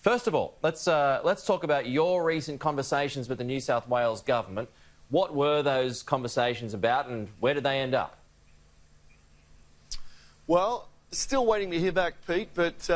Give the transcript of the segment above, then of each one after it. First of all, let's talk about your recent conversations with the New South Wales government. What were those conversations about and where did they end up? Well, still waiting to hear back, Pete, but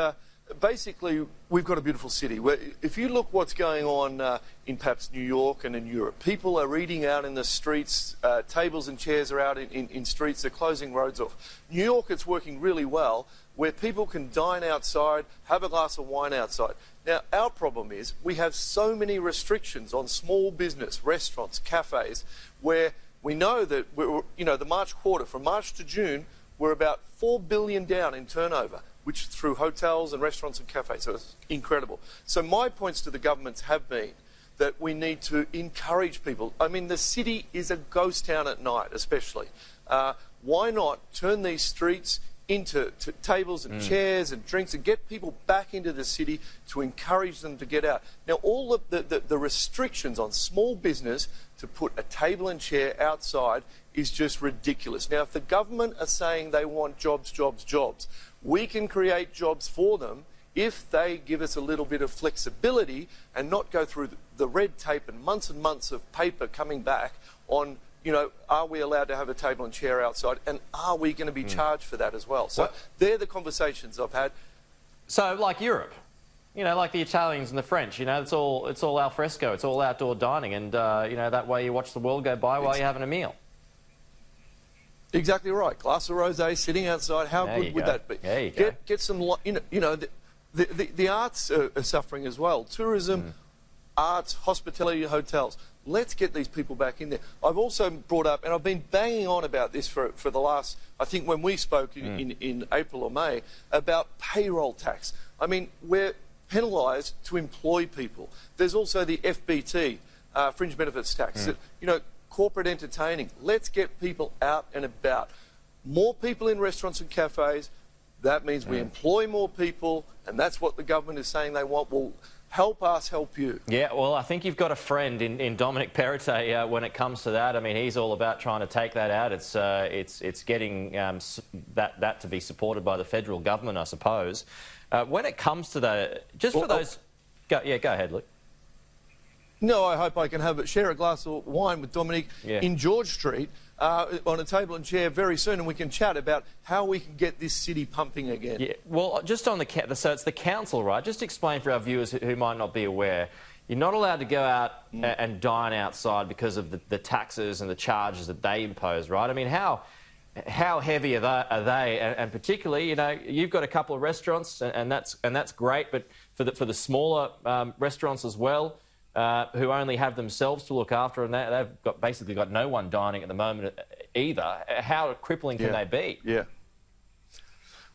basically we've got a beautiful city. If you look what's going on in perhaps New York and in Europe, people are eating out in the streets, tables and chairs are out in streets, they're closing roads off. New York, it's working really well, where people can dine outside, have a glass of wine outside. Now, our problem is we have so many restrictions on small business, restaurants, cafes, where we know that, the March quarter, from March to June, we're about $4 billion down in turnover, which through hotels and restaurants and cafes, so it's incredible. So my points to the governments have been that we need to encourage people. I mean, the city is a ghost town at night, especially. Why not turn these streets into tables and chairs and drinks and get people back into the city to encourage them to get out. Now, all of the restrictions on small business to put a table and chair outside is just ridiculous. Now, if the government are saying they want jobs, jobs, jobs, we can create jobs for them if they give us a little bit of flexibility and not go through the red tape and months of paper coming back on, you know, are we allowed to have a table and chair outside, and are we going to be charged for that as well? So they're the conversations I've had. So like Europe, you know, like the Italians and the French, you know, it's all al fresco, it's all outdoor dining, and you know, that way you watch the world go by while you're having a meal. Exactly right. Glass of rosé, sitting outside. How good would that be? There you go. Get some, you know, the arts are suffering as well. Tourism, arts, hospitality, hotels. Let's get these people back in there. I've also brought up, and I've been banging on about this for the last, I think when we spoke in April or May, about payroll tax. I mean, we're penalised to employ people. There's also the FBT, fringe benefits tax. That, you know, corporate entertaining. Let's get people out and about. More people in restaurants and cafes, that means we employ more people, and that's what the government is saying they want. Well, help us help you. Yeah, well, I think you've got a friend in Dominic Perrottet when it comes to that. I mean, he's all about trying to take that out. It's getting that to be supported by the federal government, I suppose. When it comes to the... Go ahead, Luke. No, I hope I can share a glass of wine with Dominic in George Street on a table and chair very soon, and we can chat about how we can get this city pumping again. Yeah, well, just on the... So it's the council, right? Just explain for our viewers who might not be aware. You're not allowed to go out and dine outside because of the taxes and the charges that they impose, right? I mean, how heavy are they? And particularly, you know, you've got a couple of restaurants, and that's great, but for the smaller restaurants as well, who only have themselves to look after, and they've got basically got no one dining at the moment either. How crippling can they be? Yeah.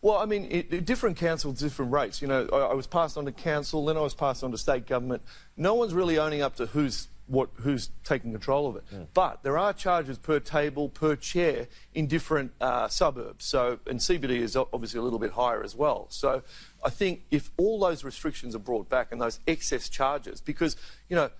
Well, I mean, different councils, different rates. You know, I was passed on to council, then I was passed on to state government. No one's really owning up to who's taking control of it. But there are charges per table, per chair in different suburbs. So, and CBD is obviously a little bit higher as well. So I think if all those restrictions are brought back and those excess charges, because, you know,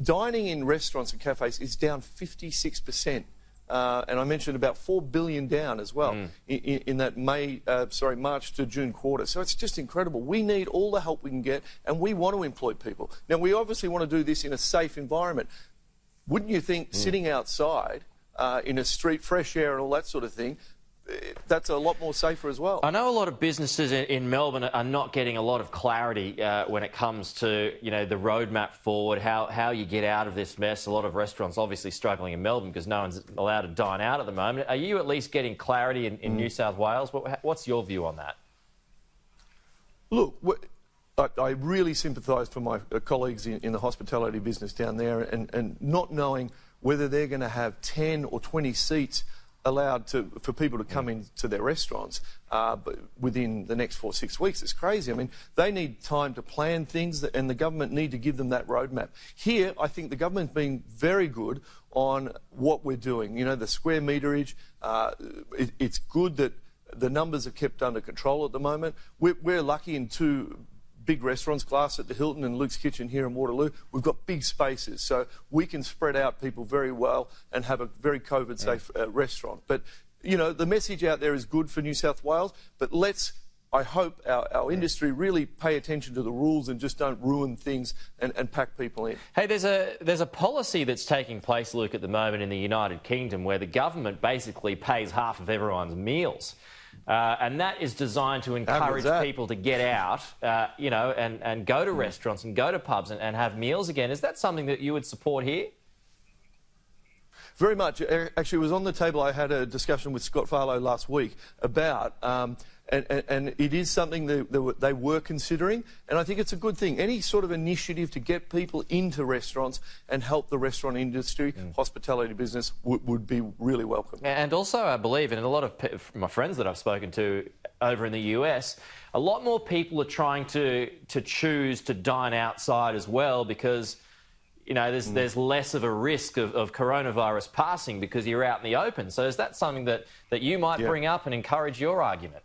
dining in restaurants and cafes is down 56%, and I mentioned about $4 billion down as well in that March to June quarter. So it's just incredible. We need all the help we can get, and we want to employ people. Now, we obviously want to do this in a safe environment. Wouldn't you think sitting outside in a street, fresh air and all that sort of thing, that's a lot more safer as well. I know a lot of businesses in Melbourne are not getting a lot of clarity when it comes to, you know, the roadmap forward, how you get out of this mess. A lot of restaurants obviously struggling in Melbourne because no one's allowed to dine out at the moment. Are you at least getting clarity in New South Wales? What's your view on that? Look, I really sympathise for my colleagues in the hospitality business down there and not knowing whether they're going to have 10 or 20 seats allowed for people to come into their restaurants within the next 4 or 6 weeks. It's crazy. I mean, they need time to plan things, and the government need to give them that roadmap. Here, I think the government's been very good on what we're doing. You know, the square meterage, it's good that the numbers are kept under control at the moment. We're lucky in two big restaurants, Glass at the Hilton and Luke's Kitchen here in Waterloo. We've got big spaces, so we can spread out people very well and have a very COVID-safe restaurant. But, you know, the message out there is good for New South Wales, but let's I hope our industry really pay attention to the rules and just don't ruin things and pack people in. Hey, there's a policy that's taking place, Luke, at the moment in the United Kingdom where the government basically pays half of everyone's meals. And that is designed to encourage people to get out, you know, and go to restaurants and go to pubs and have meals again. Is that something that you would support here? Very much. Actually, it was on the table. I had a discussion with Scott Farlow last week about... And it is something that they were considering, and I think it's a good thing. Any sort of initiative to get people into restaurants and help the restaurant industry, hospitality business, would be really welcome. And also, I believe, and a lot of my friends that I've spoken to over in the US, a lot more people are trying to choose to dine outside as well because, you know, there's less of a risk of coronavirus passing because you're out in the open. So is that something that you might bring up and encourage your argument?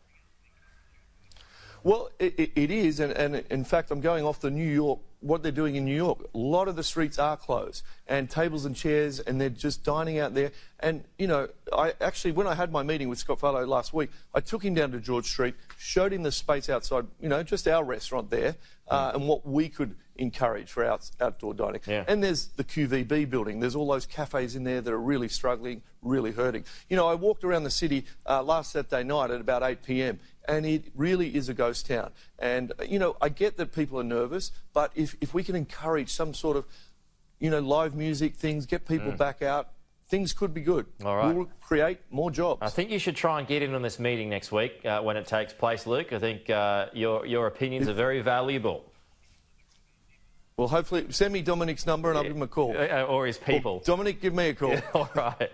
Well, it is, and in fact, I'm going off the New York, what they're doing in New York. A lot of the streets are closed, and tables and chairs, and they're just dining out there. And, you know, I actually, when I had my meeting with Scott Farlow last week, I took him down to George Street, showed him the space outside, you know, just our restaurant there, and what we could encourage for outdoor dining. Yeah. And there's the QVB building. There's all those cafes in there that are really struggling, really hurting. You know, I walked around the city last Saturday night at about 8 p.m. and it really is a ghost town. And, you know, I get that people are nervous, but if we can encourage some sort of, you know, live music things, get people back out, things could be good. All right. We'll create more jobs. I think you should try and get in on this meeting next week when it takes place, Luke. I think your opinions are very valuable. Well, hopefully, send me Dominic's number and I'll give him a call. Or his people. Dominic, give me a call. All right.